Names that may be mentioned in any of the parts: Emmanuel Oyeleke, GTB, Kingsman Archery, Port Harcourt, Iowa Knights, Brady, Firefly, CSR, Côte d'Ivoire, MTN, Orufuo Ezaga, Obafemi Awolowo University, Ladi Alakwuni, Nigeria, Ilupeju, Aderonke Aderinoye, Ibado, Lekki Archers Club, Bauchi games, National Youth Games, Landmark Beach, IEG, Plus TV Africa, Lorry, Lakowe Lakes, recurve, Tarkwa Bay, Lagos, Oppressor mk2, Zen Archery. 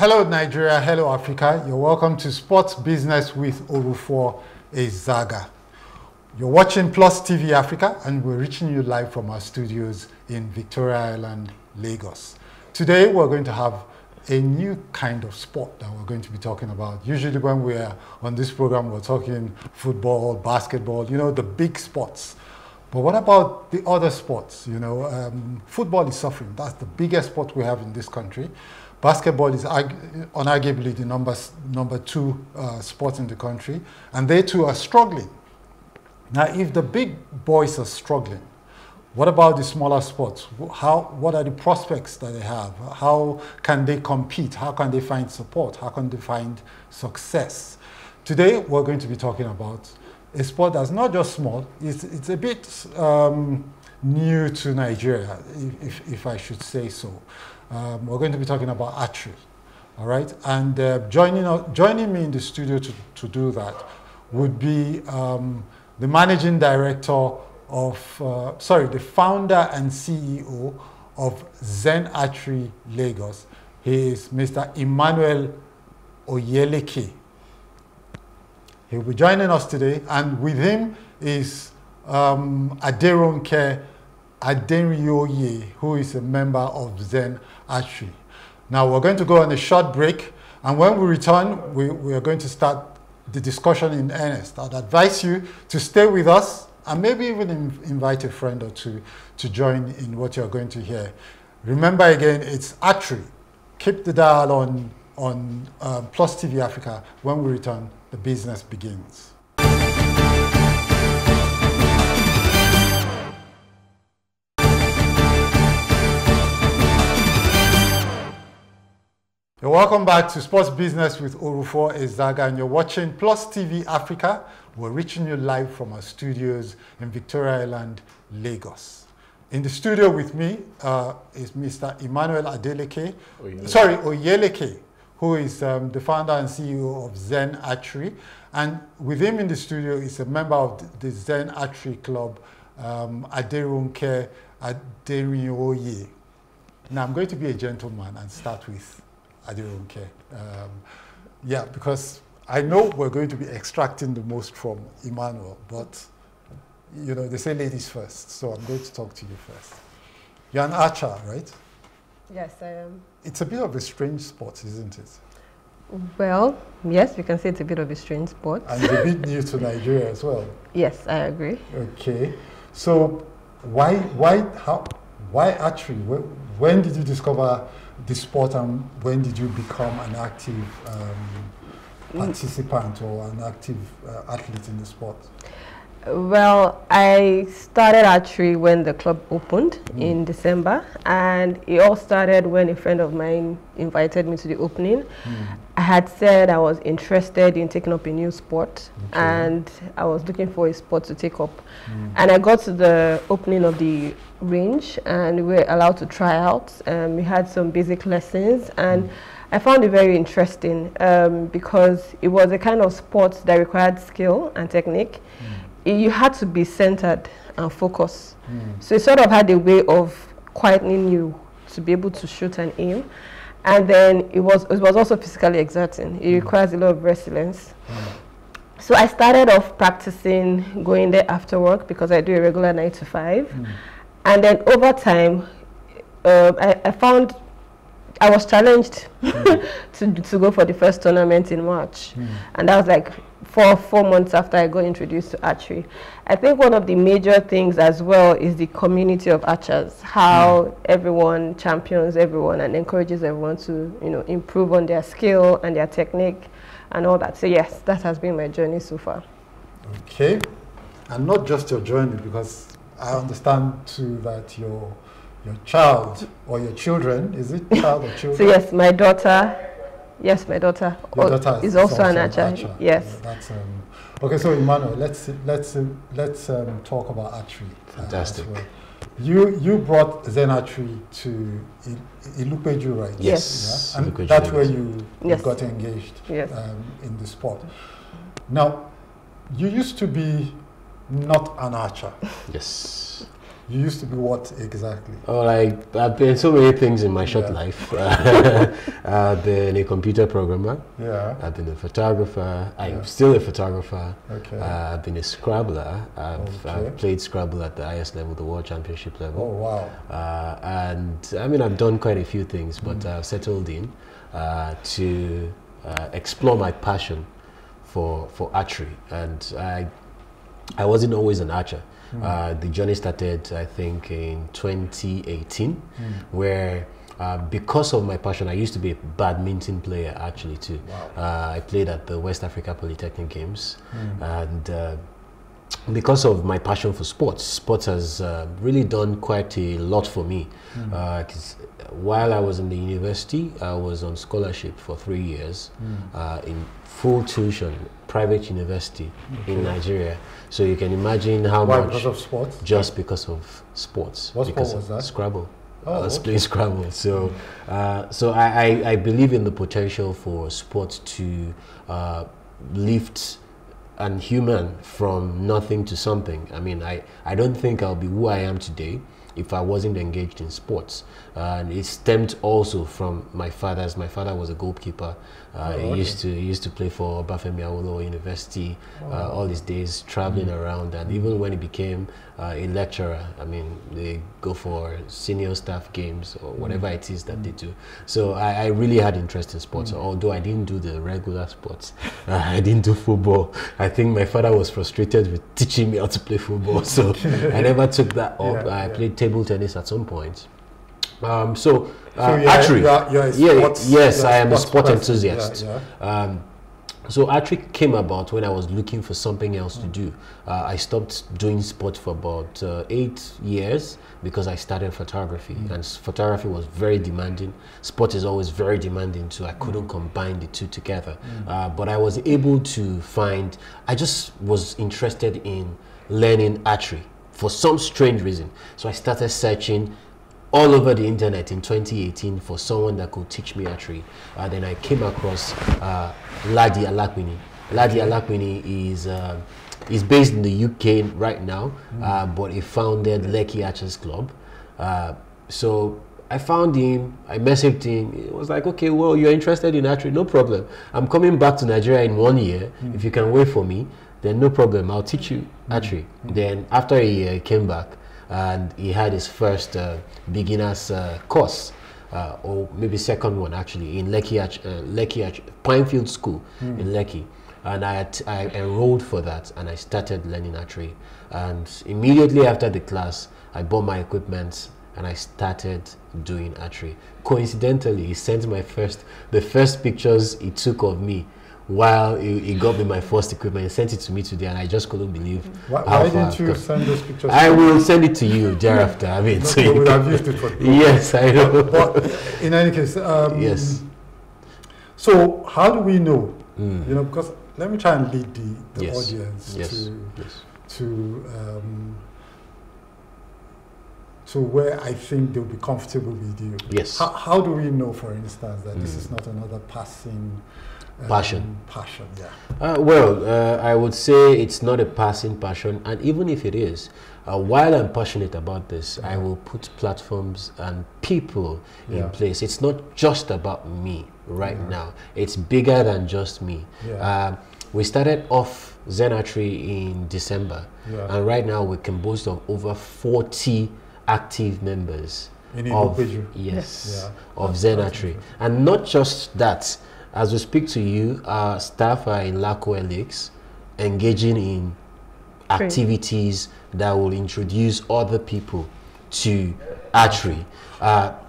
Hello Nigeria, hello Africa. You're welcome to Sports Business with Orufuo Ezaga. You're watching Plus TV Africa and we're reaching you live from our studios in Victoria Island, Lagos. Today we're going to have a new kind of sport that we're going to be talking about. Usually when we're on this program, we're talking football, basketball, you know, the big sports. But what about the other sports? You know, football is suffering. That's the biggest sport we have in this country. Basketball is unarguably the number two sport in the country, and they too are struggling. Now, if the big boys are struggling, what about the smaller sports? What are the prospects that they have? How can they compete? How can they find support? How can they find success? Today, we're going to be talking about a sport that's not just small, it's a bit new to Nigeria, if I should say so. We're going to be talking about archery, all right? And joining me in the studio to do that would be the managing director of, the founder and CEO of Zen Archery Lagos. He is Mr. Emmanuel Oyeleke. He'll be joining us today, and with him is Aderonke Aderinoye, who is a member of Zen Archery. Now we're going to go on a short break, and when we return, we are going to start the discussion in earnest. I'd advise you to stay with us and maybe even invite a friend or two to join in what you're going to hear. Remember again, it's archery. Keep the dial on Plus TV Africa. When we return, the business begins. Welcome back to Sports Business with Orufuo Ezaga, and you're watching Plus TV Africa. We're reaching you live from our studios in Victoria Island, Lagos. In the studio with me is Mr. Emmanuel Oyeleke, who is the founder and CEO of Zen Archery. And with him in the studio is a member of the Zen Archery Club, Aderonke Aderinoye. Now I'm going to be a gentleman and start with Aderonke. Yeah, because I know we're going to be extracting the most from Emmanuel, but you know, they say ladies first, so I'm going to talk to you first. You're an archer, right? Yes, I am. It's a bit of a strange sport, isn't it? Well, yes, we can say it's a bit of a strange sport. And a bit new to Nigeria as well. Yes, I agree. Okay, so why archery? When did you discover the sport, and when did you become an active participant or an active athlete in the sport? Well, I started archery when the club opened in December, and it all started when a friend of mine invited me to the opening. I had said I was interested in taking up a new sport, and I was looking for a sport to take up. And I got to the opening of the range, and we were allowed to try out. We had some basic lessons, and I found it very interesting because it was a kind of sport that required skill and technique. You had to be centered and focused. So it sort of had a way of quietening you to be able to shoot and aim. And then it was also physically exerting. It requires a lot of resilience. So I started off practicing going there after work because I do a regular 9 to 5. And then over time, I found I was challenged to go for the first tournament in March. And that was like four months after I got introduced to archery. I think one of the major things as well is the community of archers, how everyone champions everyone and encourages everyone to, you know, improve on their skill and their technique and all that. So yes, that has been my journey so far. Okay. And not just your journey, because I understand too that your child or your children, is it child or children? So yes, my daughter. Yes, my daughter, is also an archer. Yes. Yeah, that's, okay, so Emmanuel, let's talk about archery. Fantastic. Well. You brought Zen Archery to Ilupeju, right? Yes. Yeah? And Ilupeju, that's where you got engaged in the sport. Now, you used to be not an archer. Yes. You used to be what exactly? Oh, like, I've been so many things in my short life. I've been a computer programmer. Yeah. I've been a photographer. I'm still a photographer. Okay. I've been a scrabbler. I've played Scrabble at the highest level, the World Championship level. Oh, wow. And I mean, I've done quite a few things, but I've settled in to explore my passion for archery. And I wasn't always an archer. The journey started, I think, in 2018, where because of my passion, I used to be a badminton player, actually, too. Wow. I played at the West Africa Polytechnic Games, and because of my passion for sports, has really done quite a lot for me. 'Cause while I was in the university, I was on scholarship for 3 years in full tuition, private university in Nigeria. So you can imagine how much. Why? Because of sports? Just because of sports. What sport was that? Scrabble. Oh, I was playing Scrabble. So, I believe in the potential for sports to lift an human from nothing to something. I mean, I don't think I'll be who I am today if I wasn't engaged in sports. And it stemmed also from my father, as my father was a goalkeeper. He used to play for Obafemi Awolowo University all his days, traveling around. And even when he became a lecturer, I mean, they go for senior staff games or whatever it is that they do. So I really had interest in sports, although I didn't do the regular sports. I didn't do football. I think my father was frustrated with teaching me how to play football, so I never took that up. I played table tennis at some point. So archery, yes, I am a sport enthusiast. So archery came about when I was looking for something else to do. I stopped doing sport for about 8 years because I started photography, and photography was very demanding. Sport is always very demanding, so I couldn't combine the two together. But I was able to find, I just was interested in learning archery for some strange reason. So I started searching all over the internet in 2018 for someone that could teach me archery. Then I came across Ladi Alakwuni. Ladi Alakwuni is based in the UK right now, but he founded Lekki Archers Club. So I found him, I messaged him. It was like, okay, well, you're interested in archery, no problem. I'm coming back to Nigeria in 1 year. If you can wait for me, then no problem, I'll teach you archery. Then after a year, he came back, and he had his first beginner's course, or maybe second one actually, in Lekki Pinefield School in Lekki. And I enrolled for that, and I started learning archery. And immediately after the class, I bought my equipment and I started doing archery. Coincidentally, he sent the first pictures he took of me while he got me my first equipment and sent it to me today, and I just couldn't believe how far. Why didn't you send those pictures? I will send it to you thereafter. I mean, so you would have used it for. Yes, I know. But in any case, yes. So how do we know? You know, because let me try and lead the audience to where I think they'll be comfortable with you. Yes. How do we know, for instance, that this is not another passing passion? I would say it's not a passing passion, and even if it is, while I'm passionate about this, I will put platforms and people in place. It's not just about me right now. It's bigger than just me. We started off Zen Archery in December, and right now we can boast of over 40 active members of Zen Archery. And not just that, as we speak to you, our staff are in Lakowe Lakes, engaging in activities that will introduce other people to archery.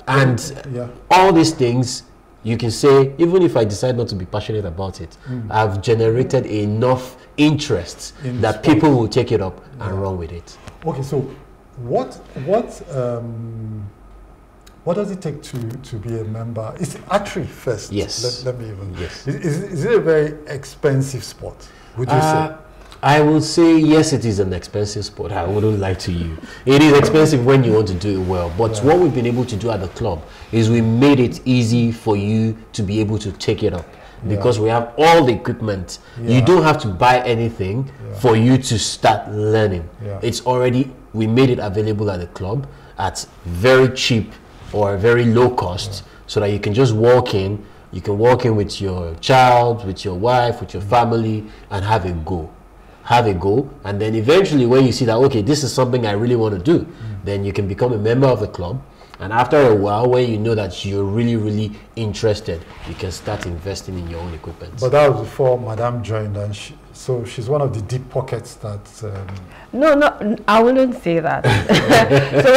And all these things, you can say, even if I decide not to be passionate about it, I've generated enough interest that people will take it up and run with it. Okay, so what does it take to be a member? It's archery first. Yes. Let me even. Yes. Is it a very expensive sport? Would you say? I will say yes. It is an expensive sport. I wouldn't lie to you. It is expensive when you want to do it well. But what we've been able to do at the club is we made it easy for you to be able to take it up. because we have all the equipment. You don't have to buy anything for you to start learning. It's already, we made it available at the club at very cheap or very low cost, so that you can just walk in. You can walk in with your child, with your wife, with your family, and have a go. Have a go, and then eventually when you see that, okay, this is something I really want to do, then you can become a member of the club. And after a while, when you know that you're really, really interested, you can start investing in your own equipment. But that was before Madame joined, and she, so she's one of the deep pockets that... No, I wouldn't say that. So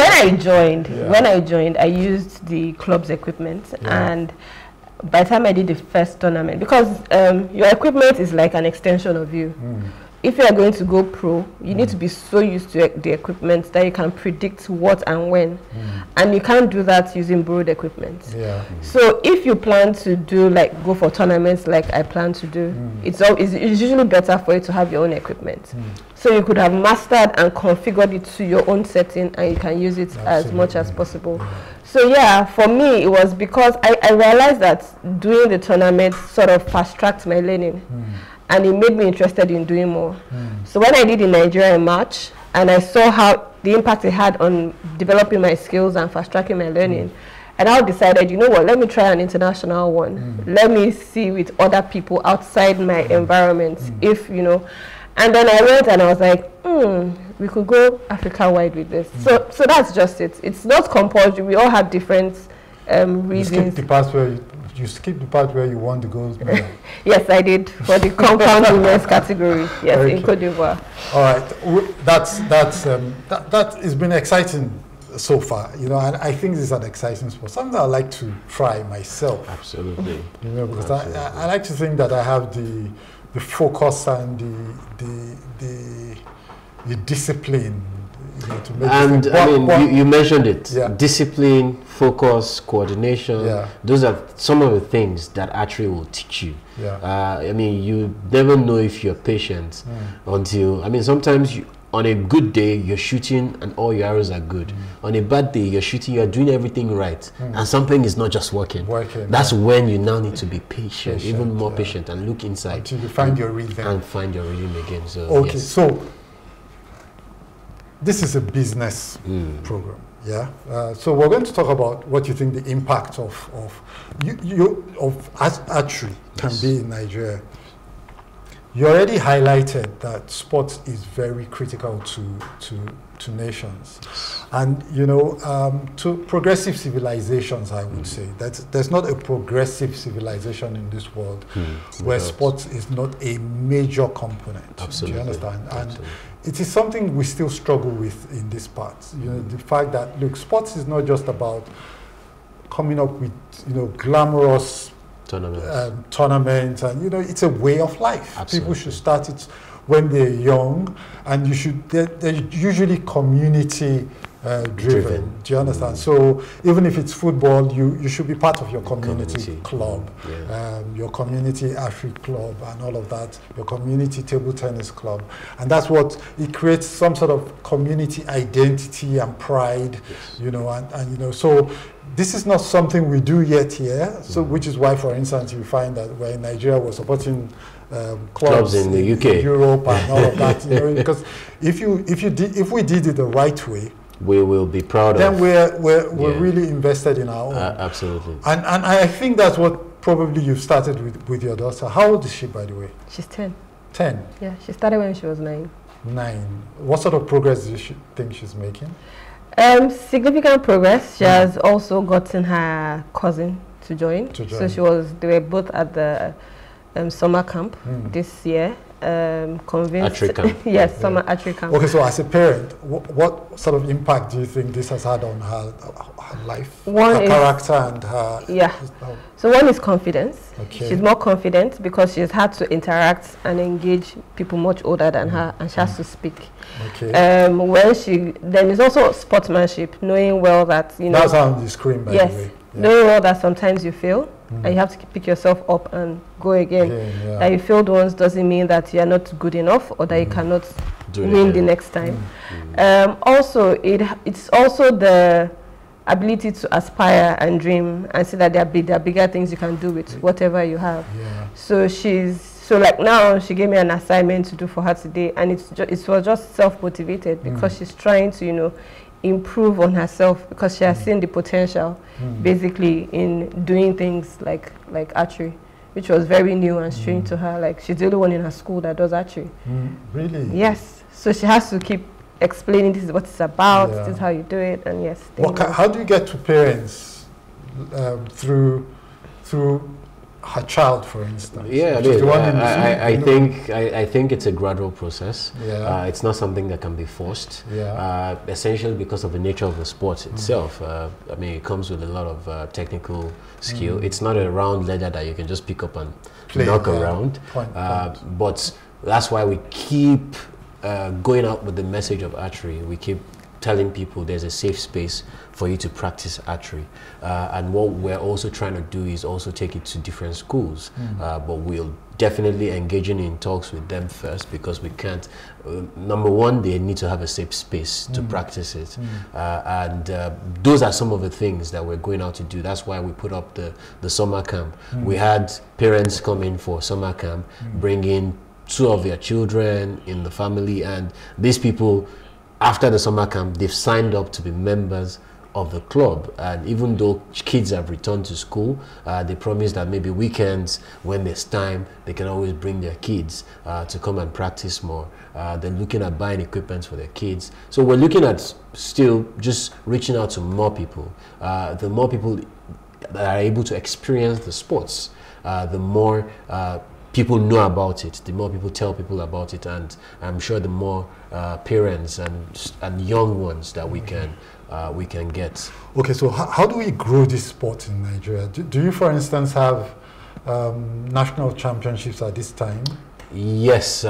when I joined, I used the club's equipment, and by the time I did the first tournament, because your equipment is like an extension of you. If you are going to go pro, you need to be so used to the equipment that you can predict what and when. And you can't do that using borrowed equipment. So if you plan to do, like, go for tournaments like I plan to do, it's usually better for you to have your own equipment. So you could have mastered and configured it to your own setting, and you can use it as much as possible. So yeah, for me, it was because I realized that doing the tournament sort of fast-tracked my learning. And it made me interested in doing more. So when I did in Nigeria in March, and I saw how the impact it had on developing my skills and fast-tracking my learning, and I decided, you know what, let me try an international one. Let me see with other people outside my environment, if, you know. And then I went and I was like, we could go Africa-wide with this. So that's just it. It's not compulsory. We all have different reasons. You skipped the part where you want to go. Yes, I did, for the compound women's category. Yes, okay. In Côte d'Ivoire. All right, that has been exciting so far, you know, and I think this is an exciting sport. Something I like to try myself. Absolutely. You know, because absolutely. I like to think that I have the focus and the discipline. You know, to make and I mean, you mentioned it. Discipline, focus, coordination. Those are some of the things that actually will teach you. I mean, you never know if you're patient until, I mean, sometimes you, on a good day, you're shooting and all your arrows are good. On a bad day, you're shooting, you're doing everything right, and something is not just working. That's when you now need to be patient, even more patient, and look inside. Until you find your rhythm. And find your rhythm again. So, okay, so this is a business program, so we're going to talk about what you think the impact of archery can be in Nigeria. You already highlighted that sports is very critical to nations, and you know, to progressive civilizations. I would say that there's not a progressive civilization in this world where sports is not a major component. Absolutely. Do you understand? Absolutely. And it is something we still struggle with in this part. You know, the fact that, look, sports is not just about coming up with, you know, glamorous tournaments, and you know, it's a way of life. Absolutely. People should start it when they're young, and you should, they're usually community driven. Do you understand? So even if it's football, you should be part of your community. Club, your community athlete club and all of that, your community table tennis club. And that's what, it creates some sort of community identity and pride, you know, and you know, so this is not something we do yet here, so which is why, for instance, you find that when Nigeria was supporting clubs in the UK, in Europe, and all of that, you know, because if we did it the right way, we will be proud of. Then we're really invested in our own. Absolutely. And I think that's what probably you've started with your daughter. How old is she, by the way? She's 10. Yeah, she started when she was 9. 9. What sort of progress do you think she's making? Significant progress. She has also gotten her cousin to join. So they were both at the summer camp this year. Convinced. Archery camp. Summer archery camp. Okay, so as a parent, what sort of impact do you think this has had on her life, her character, and her? So one is confidence. Okay. She's more confident because she's had to interact and engage people much older than her, and she has to speak. Okay. Then it's also sportsmanship, knowing well that, you know. That's how you scream, by the way. Yeah. Knowing well that sometimes you fail and you have to pick yourself up and go again. That you failed once doesn't mean that you are not good enough or that you cannot win the next time. Also, it's also the ability to aspire and dream and see that there are bigger things you can do with whatever you have. Yeah. So like now she gave me an assignment to do for her today, and it was just self-motivated because she's trying to, you know, improve on herself because she has seen the potential basically in doing things like archery, which was very new and strange to her. Like, she's the only one in her school that does archery. Really? Yes. So she has to keep explaining, this is what it's about, this is how you do it, and yes. How do you get to parents through her child, for instance? Yeah, I think it's a gradual process. Yeah. It's not something that can be forced. Yeah. Essentially because of the nature of the sport itself. I mean, it comes with a lot of technical skill. It's not a round ledger that you can just pick up and knock around. But that's why we keep going out with the message of archery. We keep telling people there's a safe space for you to practice archery. And what we're also trying to do is also take it to different schools. But we'll definitely engaging in talks with them first, because we can't, number one, they need to have a safe space to practice it. Those are some of the things that we're going out to do. That's why we put up the summer camp. We had parents come in for summer camp, bring in two of their children in the family, and these people, after the summer camp, they've signed up to be members of the club. And even though kids have returned to school, they promise that maybe weekends, when there's time, they can always bring their kids to come and practice more. They're looking at buying equipment for their kids. So we're looking at still just reaching out to more people. The more people that are able to experience the sports, the more people know about it, the more people tell people about it, and I'm sure the more parents and young ones that we can get. Okay, so how do we grow this sport in Nigeria? Do you, for instance, have national championships at this time? Yes,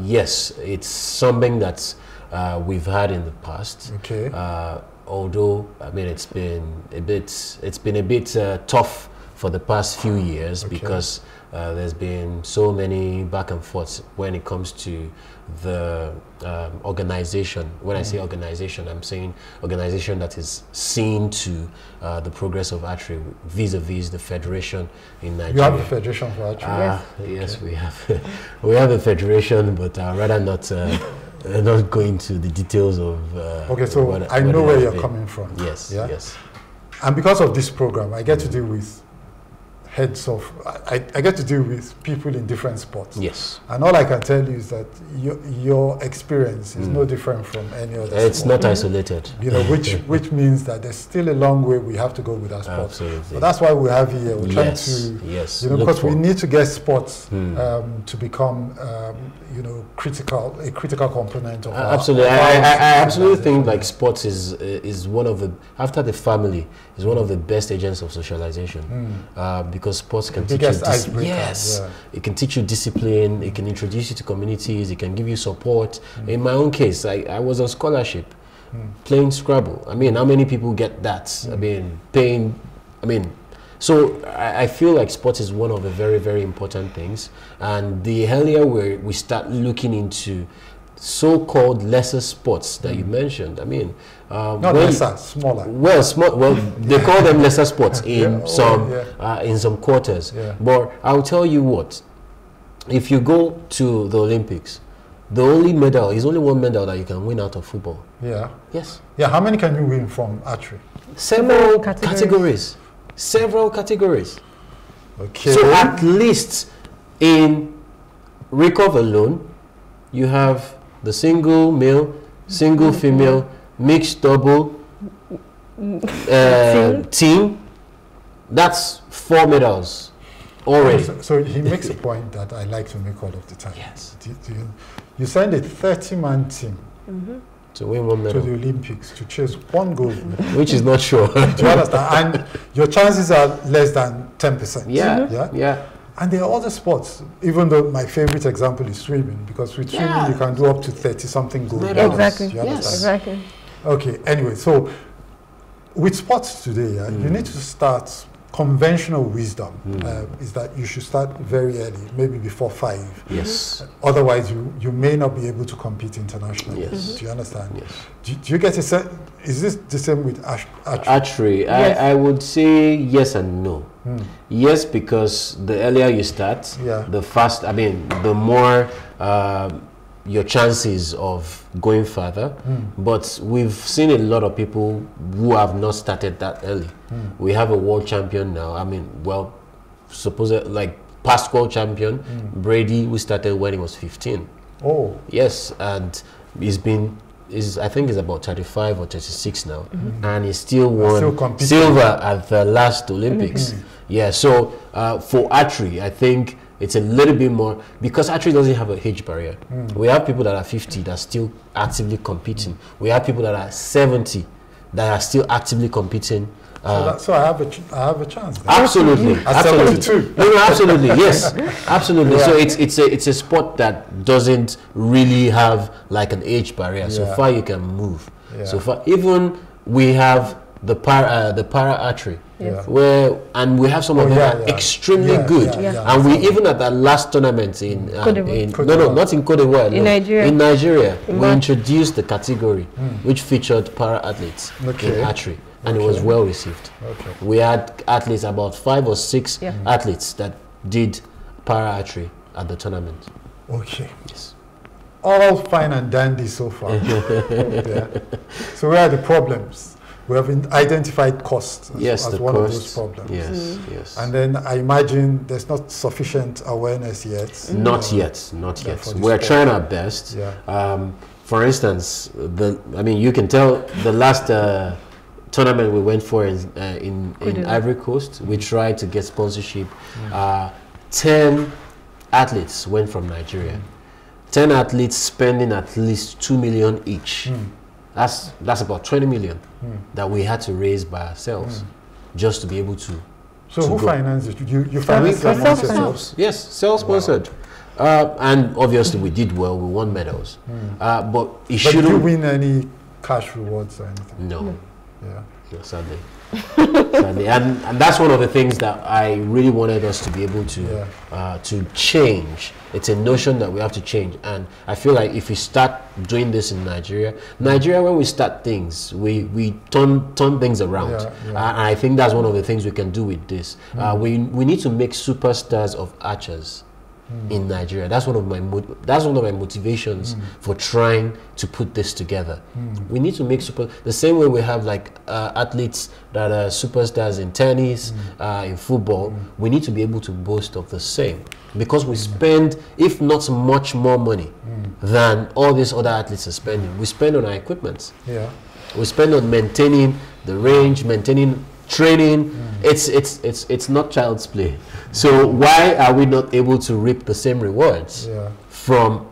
yes, it's something that we've had in the past. Okay. Although, I mean, it's been a bit tough for the past few years because there's been so many back and forths when it comes to the organization. When I say organization, I'm saying organization that is seen to the progress of archery vis-a-vis the federation in Nigeria. You have a federation for archery? Yes, we have. We have a federation, but I'd rather not, not go into the details of... okay, so I know where you're coming from. Yes, yes. And because of this program, I get to deal with heads of, I get to deal with people in different sports. Yes. And all I can tell you is that your experience is no different from any other sport. It's not isolated. You know, which means that there's still a long way we have to go with our sports. Absolutely. But that's why we have here. We're trying to, you know, because we need to get sports to become, you know, a critical component of absolutely. I absolutely think like sports is one of the, after the family, is one of the best agents of socialization. Because sports can teach you discipline. Yes, it can teach you discipline, it can introduce you to communities, it can give you support. In my own case, I was on scholarship playing Scrabble. I mean, how many people get that? I mean, paying, I mean, so I feel like sports is one of the very, very important things. And the earlier we start looking into so-called lesser sports that you mentioned, I mean, not lesser, smaller. Well, they call them lesser sports in some quarters. Yeah. But I'll tell you what: if you go to the Olympics, the only medal is only one medal that you can win out of football. Yeah. Yes. Yeah. How many can you win from archery? Several categories. Several categories. Okay. So at least in recurve alone, you have the single male, single female, mixed double, team. That's 4 medals already. So he makes a point that I like to make all of the time. Yes. You send a 30-man team to win 1 medal to the Olympics to chase 1 goal, which is not sure. Do you understand? And your chances are less than 10%. Yeah. Yeah. And there are other sports, even though my favorite example is swimming, because with swimming you can do up to 30-something gold medals. Exactly. Yes, exactly. Okay, anyway, so with sports today, you need to start conventional wisdom is that you should start very early, maybe before 5. Yes. Otherwise, you may not be able to compete internationally. Yes. Do you understand? Yes. Do you get a sense? Is this the same with archery? Archery, yes. I would say yes and no. Yes, because the earlier you start, the faster, I mean, the more your chances of going further, but we've seen a lot of people who have not started that early. We have a world champion now, I mean, well, suppose like past world champion Brady, who started when he was 15. Oh yes, and he's been I think he's about 35 or 36 now, and he still won silver at the last Olympics. Yeah, so for archery, I think it's a little bit more, because archery doesn't have a age barrier. We have people that are 50 that are still actively competing. We have people that are 70 that are still actively competing. So I have a chance. Then. Absolutely, absolutely. No, absolutely. Yes, absolutely. Yeah. So it's a sport that doesn't really have like an age barrier. So far you can move. Yeah. So far, even we have the para archery. Yeah. And we have some of them that are extremely good, and we even at that last tournament in Nigeria we introduced the category which featured para athletes in archery, and it was well received. We had athletes, about 5 or 6 athletes that did para archery at the tournament. Yes. All fine and dandy so far. So where are the problems? We have identified cost as, as one of those problems. Yes, yes. And then I imagine there's not sufficient awareness yet. Not yet, not yet. We're trying our best. Yeah. For instance, I mean, you can tell the last tournament we went for in Ivory Coast, we tried to get sponsorship. 10 athletes went from Nigeria. 10 athletes spending at least 2 million each. That's about 20 million that we had to raise by ourselves just to be able to. So who financed it? You financed yourselves? Yes, self-sponsored. Wow. And obviously we did well. We won medals. But shouldn't. Did you win any cash rewards or anything? No. Yeah. No, sadly. Sadly. And that's one of the things that I really wanted us to be able to change. It's a notion that we have to change, and I feel like if we start doing this in Nigeria, when we start things, we turn things around. And I think that's one of the things we can do with this. We need to make superstars of archers in Nigeria. That's one of my motivations for trying to put this together. We need to make the same way we have like athletes that are superstars in tennis, in football. We need to be able to boast of the same, because we spend, if not much more money than all these other athletes are spending. We spend on our equipment. Yeah, we spend on maintaining the range, maintaining training. It's not child's play. So why are we not able to reap the same rewards from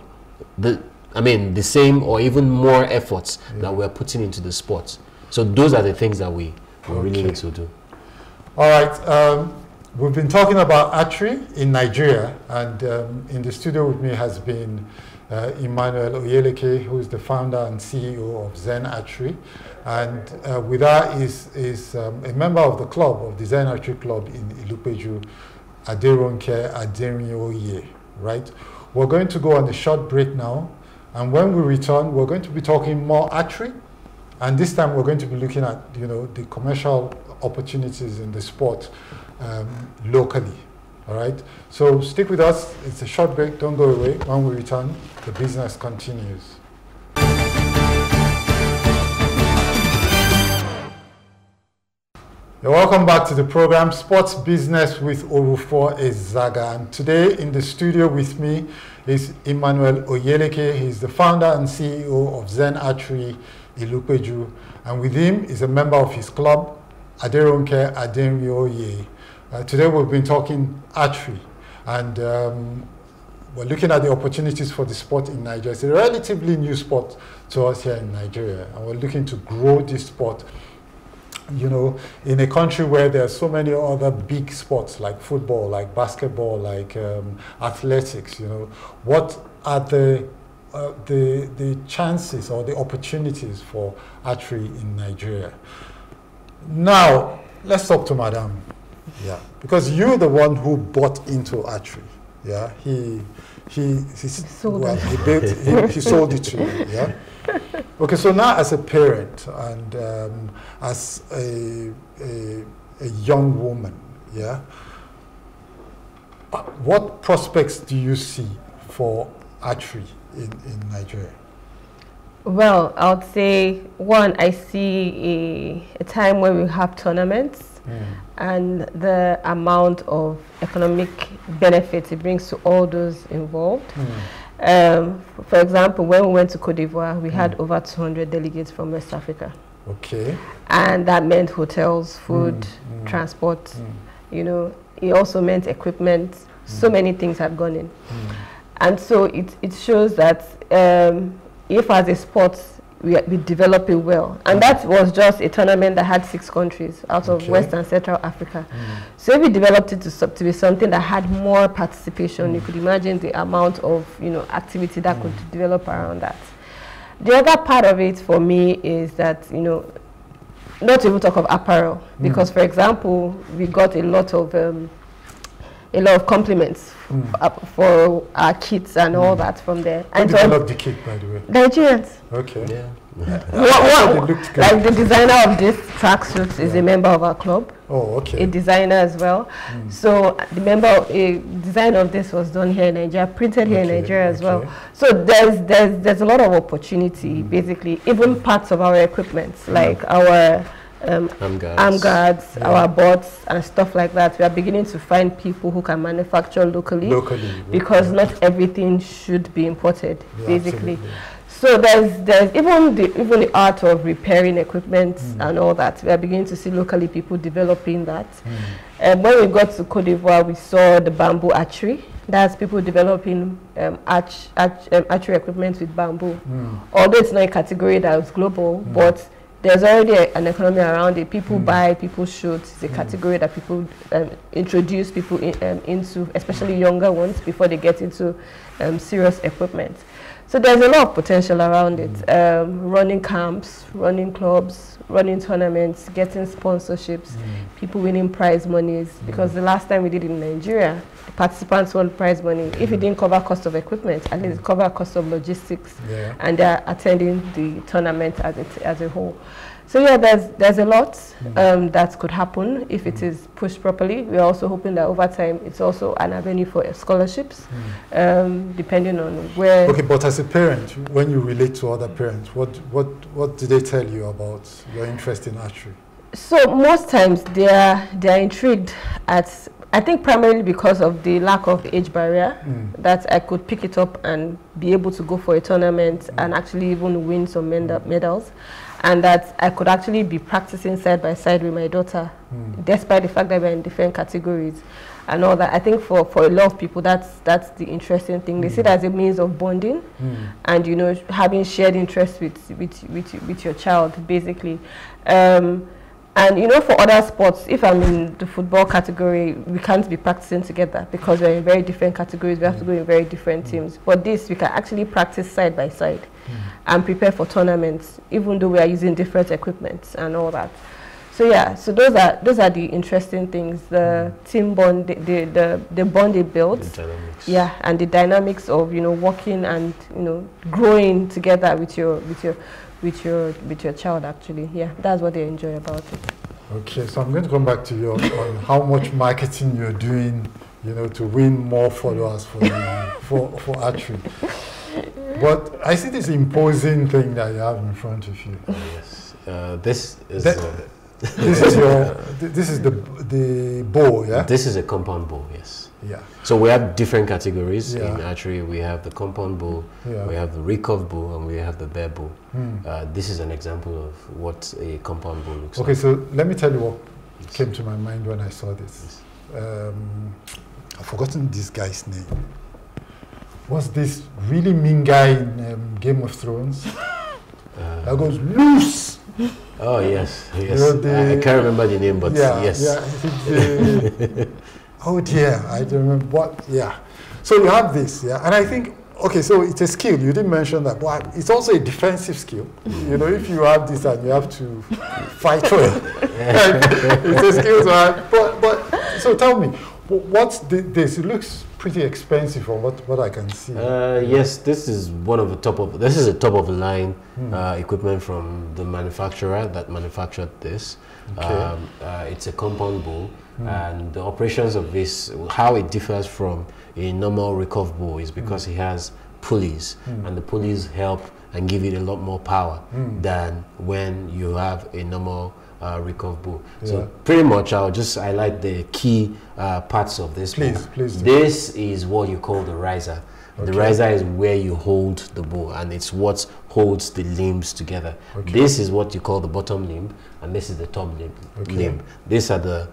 the same or even more efforts that we're putting into the sport? So those are the things that we really need to do. All right. We've been talking about archery in Nigeria, and in the studio with me has been Emmanuel Oyeleke, who is the founder and CEO of Zen Archery, and with her is a member of the club, of the Zen Archery Club in Ilupeju, Aderonke Aderinoye, right? We're going to go on a short break now, and when we return, we're going to be talking more archery, and this time we're going to be looking at, you know, the commercial opportunities in the sport locally. All right, so stick with us. It's a short break. Don't go away. When we return, the business continues. You're welcome back to the program Sports Business with Orufuo Ezaga. And today in the studio with me is Emmanuel Oyeleke. He's the founder and CEO of Zen Archery Ilupeju. And with him is a member of his club, Aderonke Aderinoye. Today we've been talking archery, and we're looking at the opportunities for the sport in Nigeria. It's a relatively new sport to us here in Nigeria, and we're looking to grow this sport, you know, in a country where there are so many other big sports like football, like basketball, like athletics. You know, what are the chances or the opportunities for archery in Nigeria? Now, let's talk to Madame. Yeah, because you're the one who bought into archery. Yeah, he sold well, he sold it to you. Yeah. Okay, so now as a parent and as a young woman, yeah, what prospects do you see for archery in Nigeria? Well, I would say, one, I see a time when we have tournaments, and the amount of economic benefit it brings to all those involved. For example, when we went to Côte d'Ivoire, we had over 200 delegates from West Africa. Okay. And that meant hotels, food, transport, you know. It also meant equipment. So many things have gone in. And so it shows that if as a sport, we develop it well. And that was just a tournament that had 6 countries out of West and Central Africa. So if we developed it to be something that had more participation, you could imagine the amount of, you know, activity that could develop around that. The other part of it for me is that, you know, not even talk of apparel, because for example, we got a lot of compliments for our kids and all that from there. And I love the kid, by the way. Nigerians. Okay. Yeah. Like the designer of this tracksuit is a member of our club. Oh, okay. A designer as well. So the design of this was done here in Nigeria, printed here in Nigeria as well. So there's a lot of opportunity, basically. Even parts of our equipment, like our arm guards, our boards and stuff like that. We are beginning to find people who can manufacture locally because not everything should be imported, basically. Absolutely. So there's even the art of repairing equipment and all that. We are beginning to see locally people developing that. And when we got to Côte d'Ivoire, we saw the bamboo archery. That's people developing archery equipment with bamboo. Although it's not a category that was global, but there's already an economy around it. People buy, people shoot. It's a category that people introduce people into, especially younger ones, before they get into serious equipment. So there's a lot of potential around it. Running camps, running clubs, running tournaments, getting sponsorships, people winning prize monies. Because the last time we did it in Nigeria, the participants won prize money. If it didn't cover cost of equipment, at least it covered cost of logistics, and they're attending the tournament as a whole. So yeah, there's a lot that could happen if it is pushed properly. We're also hoping that over time, it's also an avenue for scholarships, depending on where. Okay, but as a parent, when you relate to other parents, what do they tell you about your interest in archery? So most times they are intrigued at, I think primarily because of the lack of age barrier, that I could pick it up and be able to go for a tournament and actually even win some medals. And that I could actually be practicing side by side with my daughter, despite the fact that we're in different categories and all that. I think for a lot of people, that's the interesting thing. They see it as a means of bonding and, you know, having shared interests with your child, basically. And, you know, for other sports, if I'm in the football category, we can't be practicing together because we're in very different categories. We have to go in very different teams. For this, we can actually practice side by side and prepare for tournaments, even though we are using different equipment and all that. So yeah, so those are the interesting things: the team bond, the bond it builds, yeah, and the dynamics of, you know, working and, you know, growing together with your child, actually. Yeah, that's what they enjoy about it. Okay, so I'm going to come back to you on how much marketing you're doing, you know, to win more followers for archery. But I see this imposing thing that you have in front of you. Yes, this is the bow, yeah? This is a compound bow, yes. Yeah. So we have different categories in archery. We have the compound bow, we have the recurve bow, and we have the bare bow. This is an example of what a compound bow looks like. Okay, so let me tell you what came to my mind when I saw this. I've forgotten this guy's name. Was this really mean guy in Game of Thrones? That goes loose. Oh yes, yes. You know, I can't remember the name, but yeah, yes. Yeah, oh dear, I don't remember what. Yeah. So you have this, yeah, and I think, okay, so it's a skill. You didn't mention that, but it's also a defensive skill. You know, if you have this and you have to fight for it, it's a skill to have. But So tell me, what's this? It looks pretty expensive from what I can see. Yes, this is a top of the line equipment from the manufacturer that manufactured this. Okay. It's a compound bow, and the operations of this, how it differs from a normal recovery bow, is because it has pulleys, and the pulleys help and give it a lot more power than when you have a normal recovery bow. Yeah. So pretty much I'll just highlight the key parts of this. Please. This is what you call the riser. Okay. The riser is where you hold the bow, and it's what holds the limbs together. Okay. This is what you call the bottom limb, and this is the top limb. Okay. These are the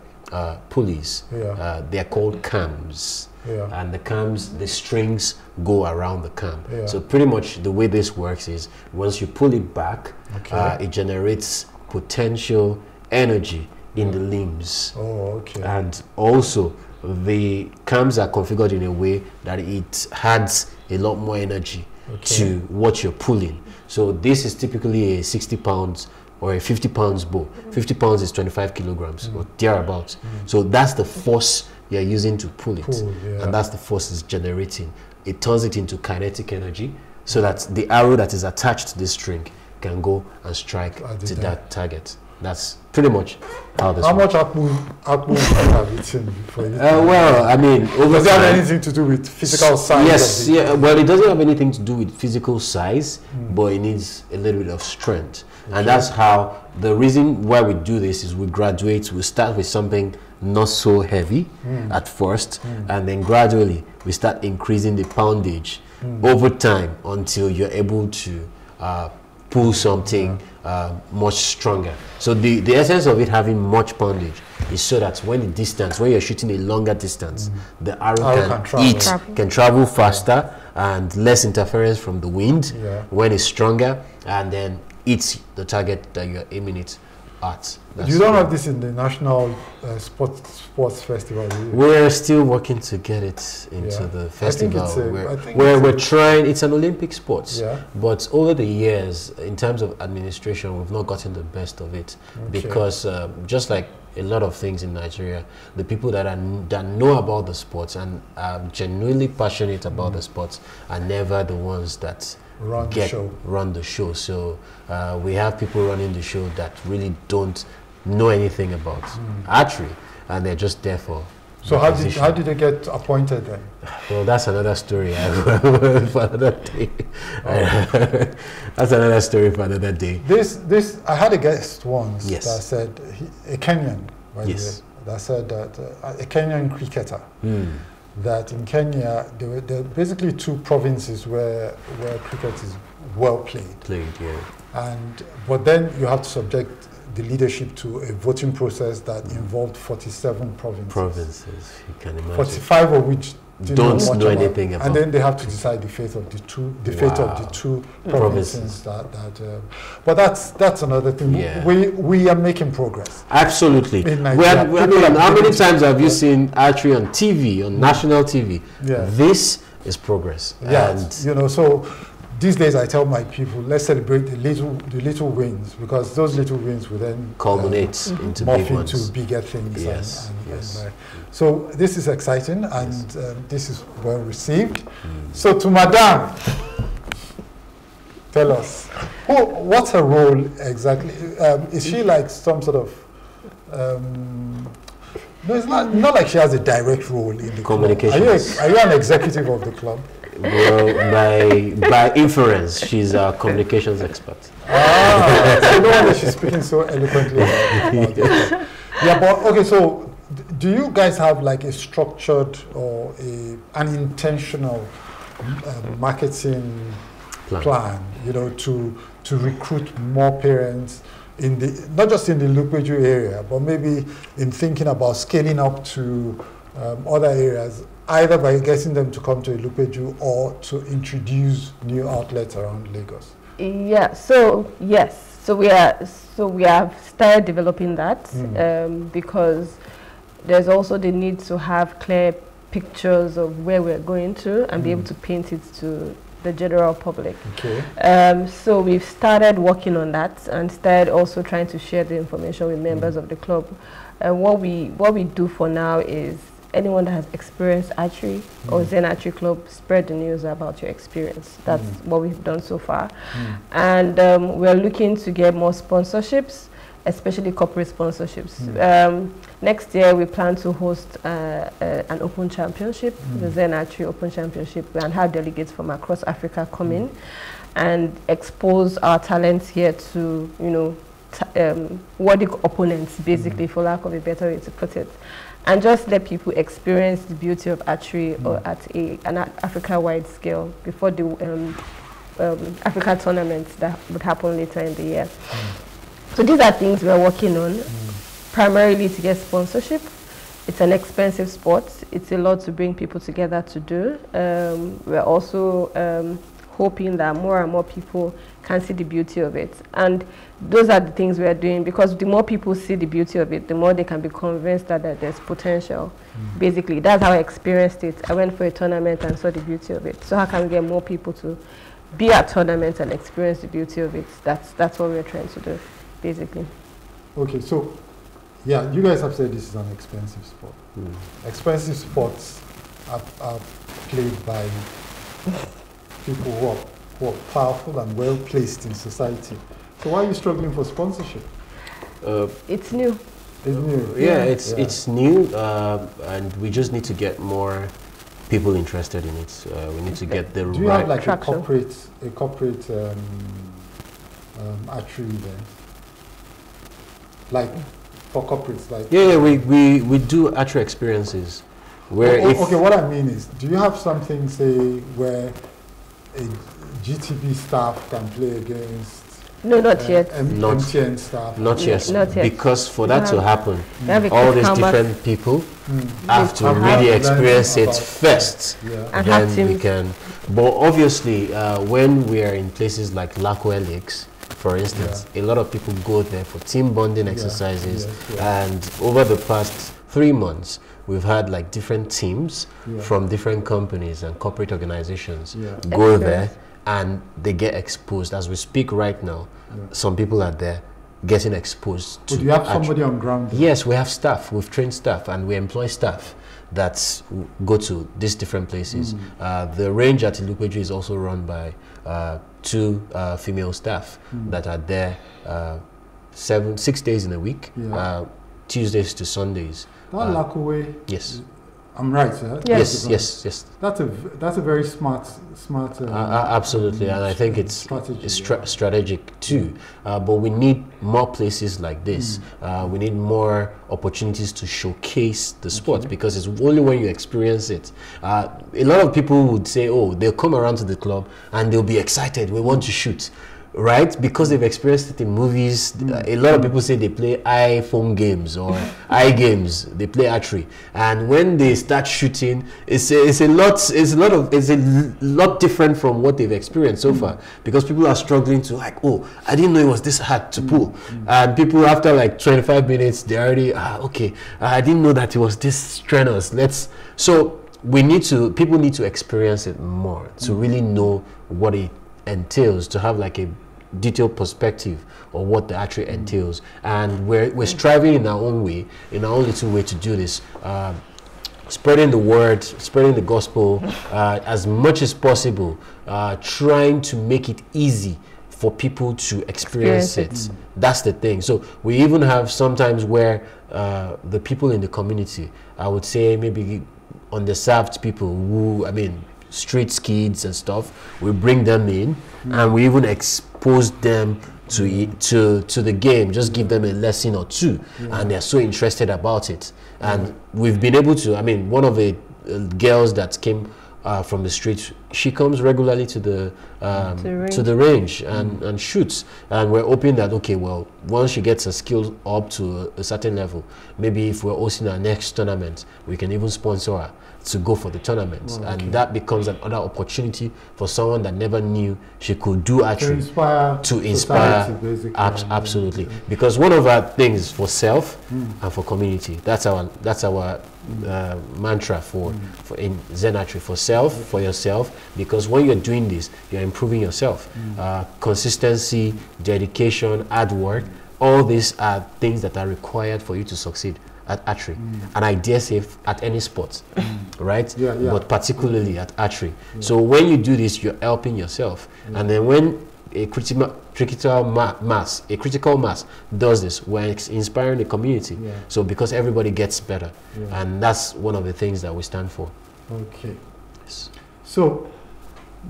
pulleys. Yeah. They are called cams. Yeah. And the cams, the strings go around the cam. Yeah. So pretty much the way this works is once you pull it back, okay, it generates potential energy in the limbs. Oh, okay. And also the cams are configured in a way that it adds a lot more energy to what you're pulling. So this is typically a 60 pounds or a 50 pounds bow. 50 pounds is 25 kilograms or thereabouts. So that's the force you're using to pull it. And that's the force it's generating. It turns it into kinetic energy so that the arrow that is attached to this string can go and strike to that target. That's pretty much how this works. How much apple have you seen before? Well, I mean, does it have anything to do with physical size? Yes, yeah. Well, it doesn't have anything to do with physical size, but it needs a little bit of strength. Okay. And that's how, the reason why we do this is we graduate, we start with something not so heavy at first, and then gradually we start increasing the poundage over time until you're able to pull something much stronger. So the essence of it having much poundage is so that when the distance, when you're shooting a longer distance, the arrow can travel faster and less interference from the wind when it's stronger, and then it's the target that you're aiming it at. You don't have this in the National Sports Festival, do you? We're still working to get it into the festival. We're trying. It's an Olympic sport, but over the years, in terms of administration, we've not gotten the best of it because just like a lot of things in Nigeria, the people that know about the sports and are genuinely passionate about the sports are never the ones that run the show. So we have people running the show that really don't know anything about archery, and they're just there for. So how did they get appointed then? Well, that's another story for another day. Oh. That's another story for another day. This I had a guest once that said a Kenyan that said that a Kenyan cricketer. That in Kenya there are basically two provinces where cricket is well played. But then you have to subject the leadership to a voting process that involved 47 provinces. You can imagine. 45 of which don't know anything about. And then they have to decide the fate of the two. Provinces. But that's another thing. Yeah. We are making progress. Absolutely. In Nigeria, how many times have you seen archery on TV, on national TV? Yeah. This is progress. Yeah. And you know, so these days I tell my people, let's celebrate the little wins, because those little wins will then culminate into bigger things. Yes. So this is exciting, and this is well received. So to Madame, tell us, what's her role exactly? Is she like some sort of, no, it's not like she has a direct role in the communication. Are you an executive of the club? Well, by inference, she's a communications expert. So no wonder she's speaking so eloquently about it. Yeah, but okay, so do you guys have like a structured or an intentional marketing plan, you know, to recruit more parents in the, not just in the Lukpeju area, but maybe in thinking about scaling up to other areas, either by getting them to come to Ilupeju or to introduce new outlets around Lagos? Yeah, so yes, so we have started developing that because there's also the need to have clear pictures of where we're going to and be able to paint it to the general public. Okay. So we've started working on that and started also trying to share the information with members of the club. And what we do for now is anyone that has experienced archery or Zen Archery Club, spread the news about your experience. That's what we've done so far. And we're looking to get more sponsorships, especially corporate sponsorships. Next year, we plan to host an open championship, the Zen Archery Open Championship, and have delegates from across Africa come in and expose our talents here to, you know, worthy opponents, basically, for lack of a better way to put it. And just let people experience the beauty of archery at an Africa-wide scale before the Africa tournaments that would happen later in the year. So these are things we're working on, primarily to get sponsorship. It's an expensive sport. It's a lot to bring people together to do. We're also hoping that more and more people can see the beauty of it. And those are the things we are doing, because the more people see the beauty of it, the more they can be convinced that, there's potential. Basically, that's how I experienced it. I went for a tournament and saw the beauty of it. So how can we get more people to be at tournaments and experience the beauty of it? That's what we're trying to do, basically. Okay, so yeah, you guys have said this is an expensive sport. Expensive sports are played by people who are powerful and well placed in society. So why are you struggling for sponsorship? It's new. It's new. Yeah, it's new, and we just need to get more people interested in it. We need to get the right. Do you have like traction? a corporate archery event? Like for corporates, like we do archery experiences. Where okay, what I mean is, do you have something, say, where a GTB staff can play against? No, not yet. MTN staff. Not yet. Because for that to happen, all these different people have to really experience it first. And then we can. But obviously, when we are in places like Lakowe Lakes, for instance, a lot of people go there for team bonding exercises. And over the past 3 months, we've had like different teams from different companies and corporate organizations go there, and they get exposed. As we speak right now, some people are there getting exposed. Would you have somebody on ground there? Yes, we have staff. We've trained staff and we employ staff that go to these different places. The range at Ilukweju is also run by two female staff that are there 6 days in a week, Tuesdays to Sundays. That Lakowe, yes, I'm right, sir. Yes. That's a very smart. Absolutely, and I think it's strategy, strategic too. But we need more places like this. We need more opportunities to showcase the sport, because it's only when you experience it. A lot of people would say, "Oh, they'll come around to the club and they'll be excited. We want to shoot." Right, because they've experienced it in movies. A lot of people say they play iPhone games or iGames. They play archery, and when they start shooting, it's a lot different from what they've experienced so far. Because people are struggling to, like, oh, I didn't know it was this hard to pull, and people after like 25 minutes they already okay. I didn't know that it was this strenuous. People need to experience it more to really know what it entails, to have like a detailed perspective of what the archery entails. And we're striving in our own way, in our own little way, to do this, spreading the word, spreading the gospel as much as possible, trying to make it easy for people to experience it. That's the thing. So we even have sometimes where the people in the community, I would say maybe underserved people, who, I mean, street kids and stuff, we bring them in and we even expose them to the game, just give them a lesson or two, and they're so interested about it. And we've been able to, I mean, one of the girls that came from the street, she comes regularly to the range and shoots, and we're hoping that, okay, well, once she gets her skill up to a certain level, maybe if we're hosting our next tournament, we can even sponsor her to go for the tournament. And that becomes another opportunity for someone that never knew she could do archery, to inspire society, absolutely. Because one of our things for self and for community, that's our mantra for in Zen Archery, for self, for yourself, because when you're doing this, you're improving yourself. Mm. Consistency, dedication, hard work, all these are things that are required for you to succeed at archery, and I dare say at any sport, right? Yeah, yeah. But particularly at archery. Yeah. So when you do this, you're helping yourself, and then when a critical mass does this, where it's inspiring the community. Yeah. So because everybody gets better, and that's one of the things that we stand for. Okay. Yes. So,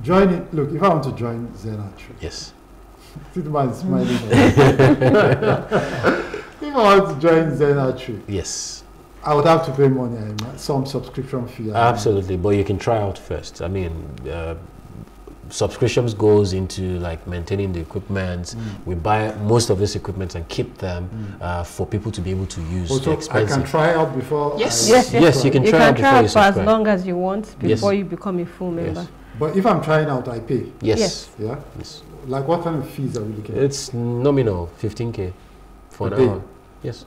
joining. Look, if I want to join Zen Archery, yes. If I want to join Zen Archery, yes, I would have to pay money, some subscription fee. Absolutely, but you can try out first. I mean, subscriptions goes into like maintaining the equipment. We buy most of this equipment and keep them for people to be able to use. Also, I can try out before. Yes, yes, you can try out for as long as you want before you become a full member. Yes. But if I'm trying out, I pay. Yes. Yeah. Yes. Like what kind of fees are we looking at? It's nominal, 15K for an hour. Yes.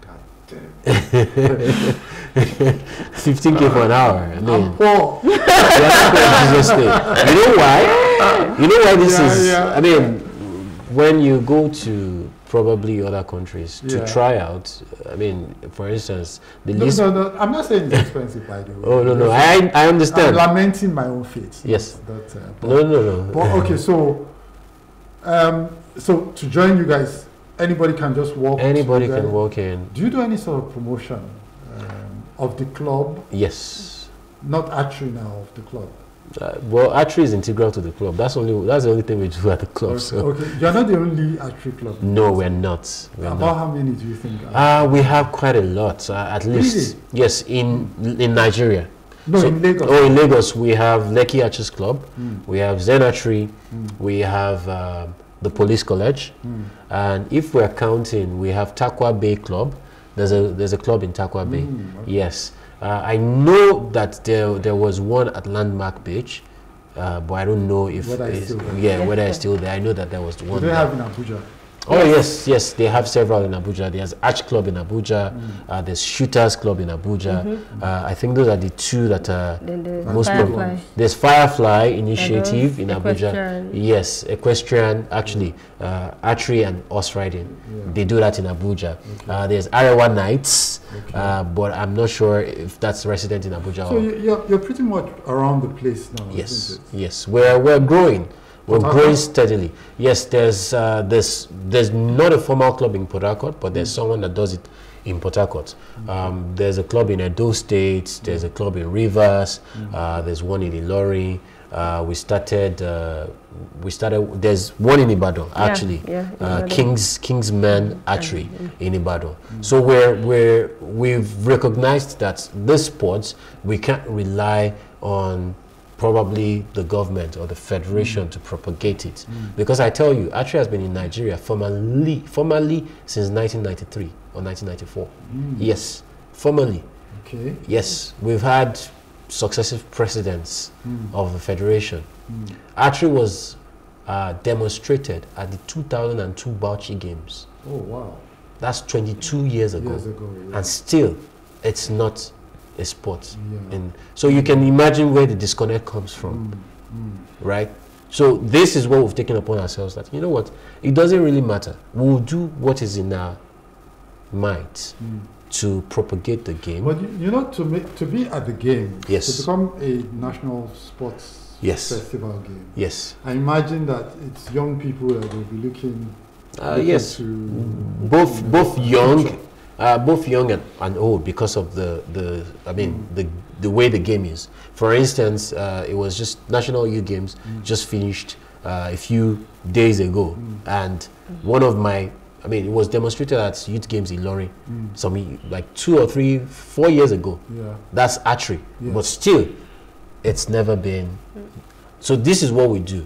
God damn. 15K for an hour. No. I'm poor. You know why? You know why this is? Yeah. I mean, when you go to probably other countries to try out, I mean, for instance, the no, I'm not saying it's expensive, by the way. Oh, no, no, I understand. I'm lamenting my own fate. Yes. That, no. But, okay, so, so to join you guys, anybody can just walk in. Anybody can walk in. Do you do any sort of promotion of the club? Yes. Not actually now of the club. Well, archery is integral to the club. That's the only thing we do at the club. Okay, so. You're not the only archery club. No, we're not. About how many do you think? We have quite a lot, at least. Really? Yes, in Nigeria. No, so, in Lagos. Oh, in Lagos, we have Lekki Archers Club, we have Zen Archery, we have the Police College, and if we're counting, we have Tarkwa Bay Club. There's a club in Tarkwa Bay. Okay. Yes. I know that there was one at Landmark Beach, but I don't know if whether it's still there. I know that there was one. Do they have in Abuja? Oh yes, they have several in Abuja. There's Arch Club in Abuja. There's Shooters Club in Abuja. I think those are the two that are most popular. There's Firefly Initiative in Abuja. Yes, equestrian actually, archery and horse riding. They do that in Abuja. Okay. There's Iowa Knights, but I'm not sure if that's resident in Abuja. So you're pretty much around the place now. Yes, yes, we're growing. We're growing steadily. Yes, there's not a formal club in Port Harcourt, but there's someone that does it in Port Harcourt. There's a club in Edo State. There's a club in Rivers. There's one in the Lorry. We started. There's one in Ibado actually. Yeah, Kingsman Archery in Ibado. So we've recognized that this sport we can't rely on. Probably the government or the federation to propagate it, because I tell you, archery has been in Nigeria formally since 1993 or 1994. Yes, formally. Okay. Yes, we've had successive presidents of the federation. Archery was demonstrated at the 2002 Bauchi games. Oh wow! That's 22 years ago, and still, it's not a sport, and so you can imagine where the disconnect comes from, right? So this is what we've taken upon ourselves, that you know what, it doesn't really matter. We'll do what is in our might to propagate the game. But you know, to be at the game, to become a national sports festival game, I imagine that it's young people that will be looking to both young. Both young and old, because of the way the game is. For instance, it was just National Youth Games just finished a few days ago, and one of my, I mean, it was demonstrated at Youth Games in Lorry, some like 2 or 3, 4 years ago. Yeah. That's archery, but still, it's never been. So this is what we do.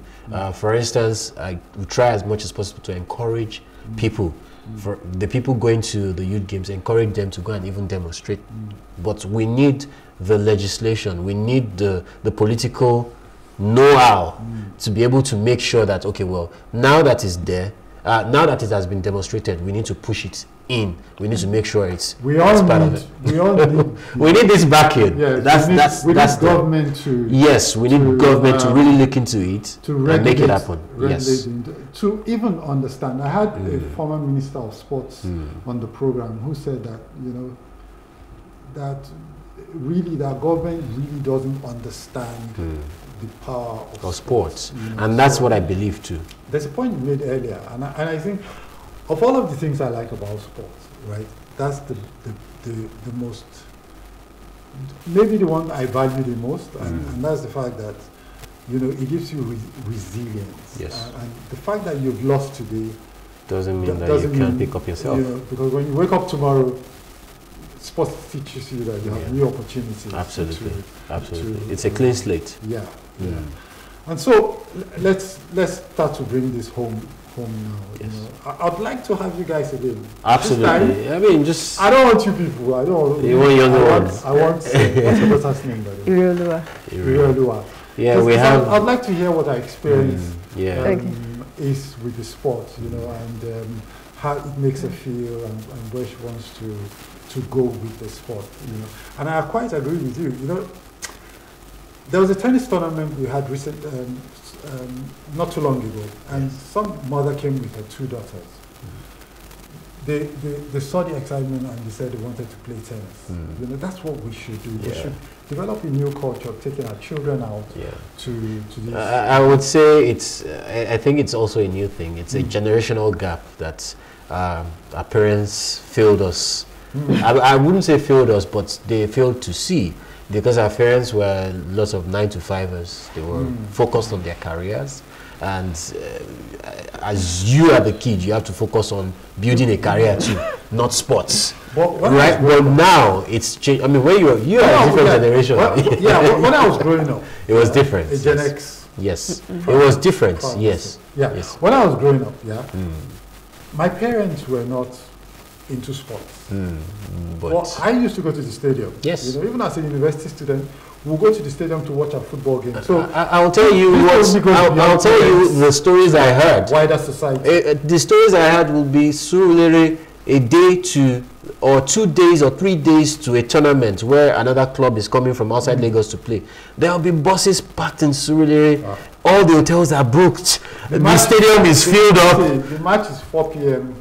For instance, we try as much as possible to encourage people. For the people going to the youth games, encourage them to go and even demonstrate. But we need the legislation, we need the political know-how to be able to make sure that, okay, well, now that it's there, now that it has been demonstrated, we need to push it in. We need to make sure it's. We all need this back in. Yes, we need government to. Yes, we need government to really look into it and make it happen. Yes. To even understand, I had a former minister of sports on the program who said that that government really doesn't understand. The power of sports, and that's what I believe too. There's a point you made earlier, and I think of all of the things I like about sports, right? That's the most, maybe the one I value the most, and that's the fact that it gives you resilience. Yes, and the fact that you've lost today doesn't mean you can't pick up yourself. Because when you wake up tomorrow, sports teaches you that you have new opportunities. Absolutely, absolutely. It's a clean slate. Yeah, yeah. And so let's start to bring this home now. Yes. I'd like to have you guys again. Absolutely. Time, I don't want you people. I don't. You want younger ones. I want. What's his name, by the way? Irelua. Yeah, we have. I'd like to hear what I experienced. Is with the sport, and how it makes her feel, and where she wants to go with the sport, And I quite agree with you, There was a tennis tournament we had recent, not too long ago, and some mother came with her two daughters. They saw the excitement and they said they wanted to play tennis. That's what we should do. We should develop a new culture of taking our children out to this. I would say it's, I think it's also a new thing. It's a generational gap that our parents failed us. I wouldn't say failed us, but they failed to see, because our parents were lots of 9-to-5ers. They were focused on their careers, and as you are the kid, you have to focus on building a career too, not sports. Right? Well, now it's changed. I mean, when you are a different generation. When I was growing up, it was different. Gen X. Yes, it was different. Yes. Yeah. Yes. When I was growing up, my parents were not into sports. Well, I used to go to the stadium. Yes. Even as a university student, we'll go to the stadium to watch a football game. So I'll tell you the stories I heard. Wider society. The stories I heard will be similarly a day to, or 2 days or 3 days to a tournament where another club is coming from outside Lagos to play. There will be buses packed in Surulere. All the hotels are booked. The stadium is filled up. The match is 4 p.m.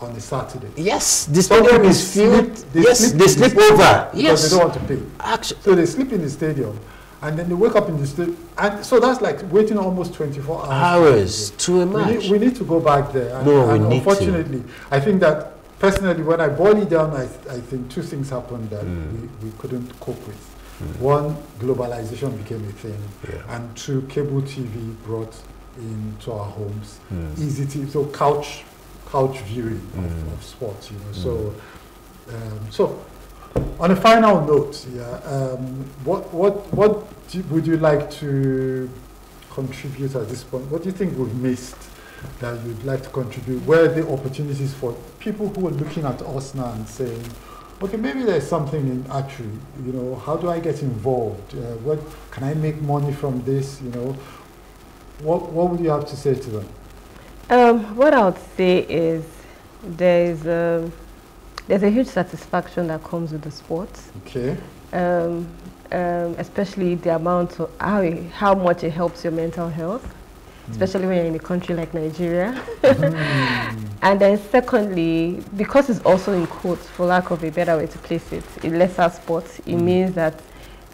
on a Saturday. Yes, the stadium is filled. They sleep over. Yes, they don't want to pay. Actually, so they sleep in the stadium, and then they wake up in the stadium. And so that's like waiting almost 24 hours to a match. We need to go back there. Unfortunately, I think that personally, when I boil it down, I think two things happened that we couldn't cope with. One, globalization became a thing, and two, cable TV brought into our homes easy TV, so couch viewing of sports, So, on a final note, would you like to contribute at this point? What do you think we've missed that you'd like to contribute? Where are the opportunities for people who are looking at us now and saying, okay, maybe there's something in archery. How do I get involved? What can I make money from this? What would you have to say to them? What I would say is there's a huge satisfaction that comes with the sports. Okay. Especially the amount of how much it helps your mental health, especially when you're in a country like Nigeria. And then secondly, because it's also in quotes, for lack of a better way to place it, in lesser sports, it means that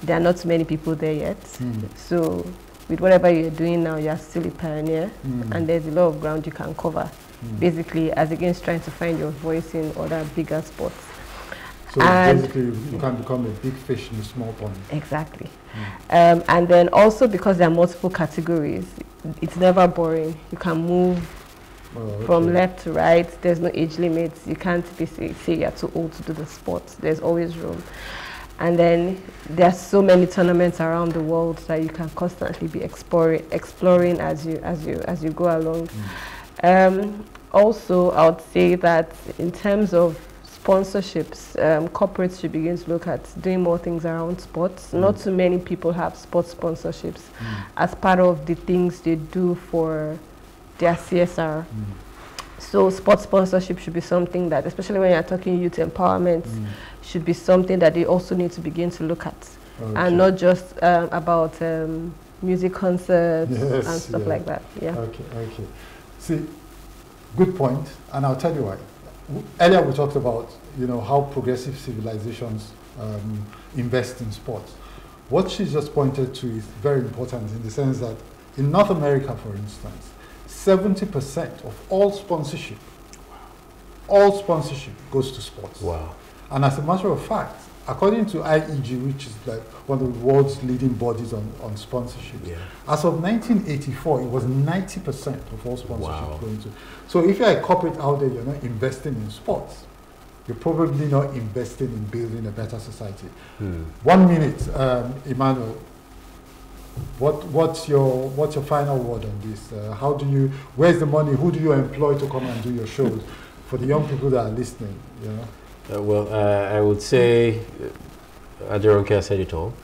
there are not many people there yet. So with whatever you're doing now, you're still a pioneer, and there's a lot of ground you can cover, basically, as against trying to find your voice in other bigger sports. So and basically, you can become a big fish in a small pond. Exactly. And then also, because there are multiple categories, it's never boring. You can move from left to right. There's no age limits. You can't say you're too old to do the sport. There's always room. And then there's so many tournaments around the world that you can constantly be exploring as you go along. Also, I would say that in terms of sponsorships, corporates should begin to look at doing more things around sports. Not too many people have sports sponsorships as part of the things they do for their CSR. So sports sponsorship should be something that, especially when you're talking youth empowerment, should be something that they also need to begin to look at. Okay. And not just about music concerts and stuff like that. Yeah. Okay, okay. See, good point, and I'll tell you why. Earlier we talked about, you know, how progressive civilizations invest in sports. What she just pointed to is very important in the sense that in North America, for instance, 70% of all sponsorship, goes to sports. Wow. And as a matter of fact, according to IEG, which is like one of the world's leading bodies on sponsorship, as of 1984, it was 90% of all sponsorship going to. So if you're a corporate out there, you're not investing in sports. You're probably not investing in building a better society. 1 minute, Emmanuel. What's your final word on this? How do you? Where's the money? Who do you employ to come and do your shows for the young people that are listening? You know? I would say Aderonke said it all.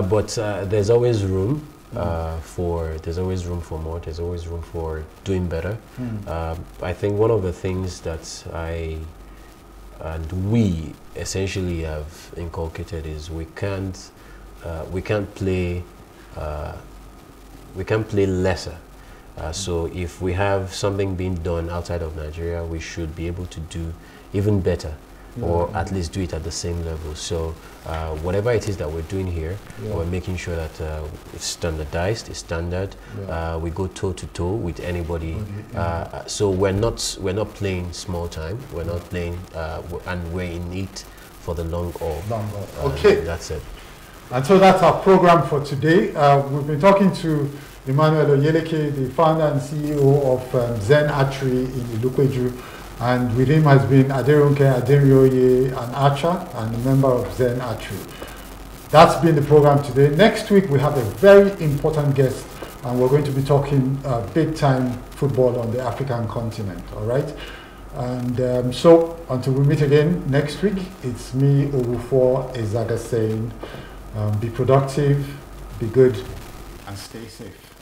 But there's always room for more. There's always room for doing better. I think one of the things that we essentially have inculcated is we can't play lesser. So if we have something being done outside of Nigeria, we should be able to do even better, or at least do it at the same level. So whatever it is that we're doing here, we're making sure that it's standardized, it's standard. We go toe to toe with anybody. So we're not playing small time. We're not playing, and we're in it for the long haul. Okay, that's it. And so that's our program for today. We've been talking to Emmanuel Oyeleke, the founder and CEO of Zen Archery in Ilukweju. And with him has been Aderonke Aderinoye, an archer and a member of Zen Archery. That's been the program today. Next week, we have a very important guest, and we're going to be talking big-time football on the African continent, all right? And so until we meet again next week, it's me, Orufuo Ezaga, saying, be productive, be good, and stay safe.